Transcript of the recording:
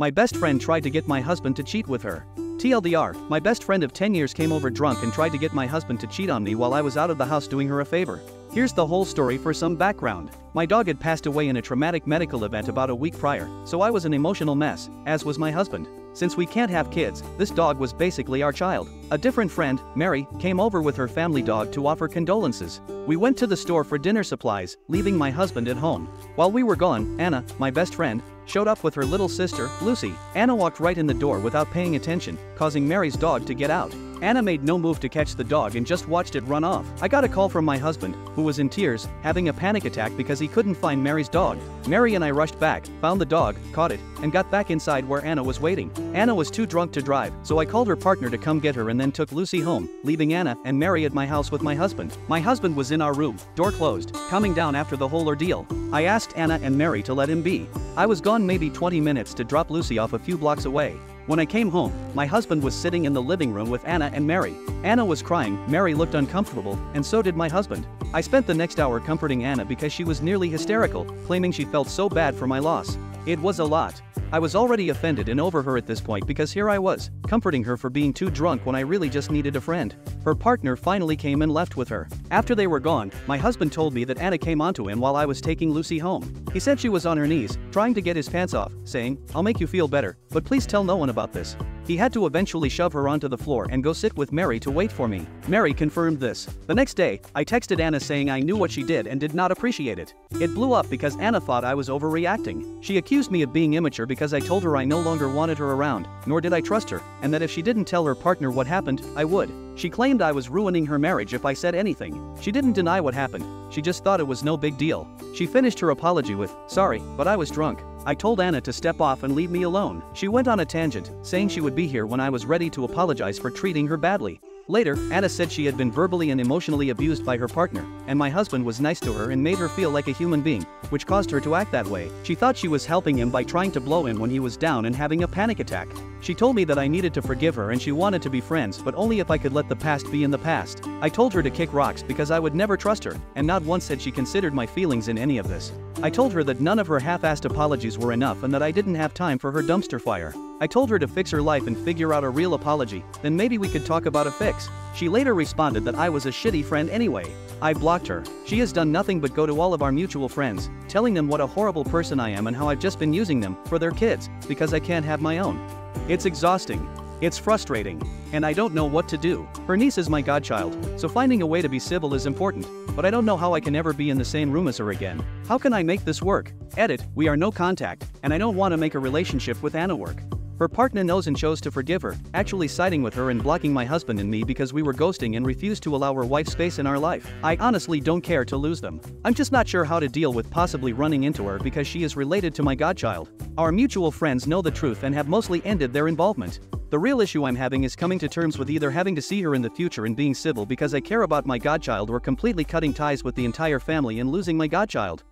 My best friend tried to get my husband to cheat with her. TLDR, my best friend of 10 years came over drunk and tried to get my husband to cheat on me while I was out of the house doing her a favor. Here's the whole story for some background. My dog had passed away in a traumatic medical event about a week prior, so I was an emotional mess, as was my husband. Since we can't have kids, this dog was basically our child. A different friend, Mary, came over with her family dog to offer condolences. We went to the store for dinner supplies, leaving my husband at home. While we were gone, Anna, my best friend, showed up with her little sister, Lucy. Anna walked right in the door without paying attention, causing Mary's dog to get out. Anna made no move to catch the dog and just watched it run off. I got a call from my husband, who was in tears, having a panic attack because he couldn't find Mary's dog. Mary and I rushed back, found the dog, caught it, and got back inside where Anna was waiting. Anna was too drunk to drive, so I called her partner to come get her and then took Lucy home, leaving Anna and Mary at my house with my husband. My husband was in our room, door closed, calming down after the whole ordeal. I asked Anna and Mary to let him be. I was gone maybe 20 minutes to drop Lucy off a few blocks away. When I came home, my husband was sitting in the living room with Anna and Mary. Anna was crying, Mary looked uncomfortable, and so did my husband. I spent the next hour comforting Anna because she was nearly hysterical, claiming she felt so bad for my loss. It was a lot. I was already offended and over her at this point because here I was, comforting her for being too drunk when I really just needed a friend. Her partner finally came and left with her. After they were gone, my husband told me that Anna came onto him while I was taking Lucy home. He said she was on her knees, trying to get his pants off, saying, "I'll make you feel better, but please tell no one about this." He had to eventually shove her onto the floor and go sit with Mary to wait for me. Mary confirmed this. The next day, I texted Anna saying I knew what she did and did not appreciate it. It blew up because Anna thought I was overreacting. She accused me of being immature because I told her I no longer wanted her around, nor did I trust her, and that if she didn't tell her partner what happened, I would. She claimed I was ruining her marriage if I said anything. She didn't deny what happened. She just thought it was no big deal. She finished her apology with, "Sorry, but I was drunk. I told Anna to step off and leave me alone." She went on a tangent, saying she would be here when I was ready to apologize for treating her badly. Later, Anna said she had been verbally and emotionally abused by her partner, and my husband was nice to her and made her feel like a human being, which caused her to act that way. She thought she was helping him by trying to blow him when he was down and having a panic attack. She told me that I needed to forgive her and she wanted to be friends, but only if I could let the past be in the past. I told her to kick rocks because I would never trust her, and not once had she considered my feelings in any of this. I told her that none of her half-assed apologies were enough and that I didn't have time for her dumpster fire. I told her to fix her life and figure out a real apology, then maybe we could talk about a fix. She later responded that I was a shitty friend anyway. I blocked her. She has done nothing but go to all of our mutual friends, telling them what a horrible person I am and how I've just been using them for their kids, because I can't have my own. It's exhausting. It's frustrating. And I don't know what to do. Her niece is my godchild, so finding a way to be civil is important, but I don't know how I can ever be in the same room as her again. How can I make this work? Edit, we are no contact, and I don't want to make a relationship with Anna work. Her partner knows and chose to forgive her, actually siding with her and blocking my husband and me because we were ghosting and refused to allow her wife space in our life. I honestly don't care to lose them. I'm just not sure how to deal with possibly running into her because she is related to my godchild. Our mutual friends know the truth and have mostly ended their involvement. The real issue I'm having is coming to terms with either having to see her in the future and being civil because I care about my godchild or completely cutting ties with the entire family and losing my godchild.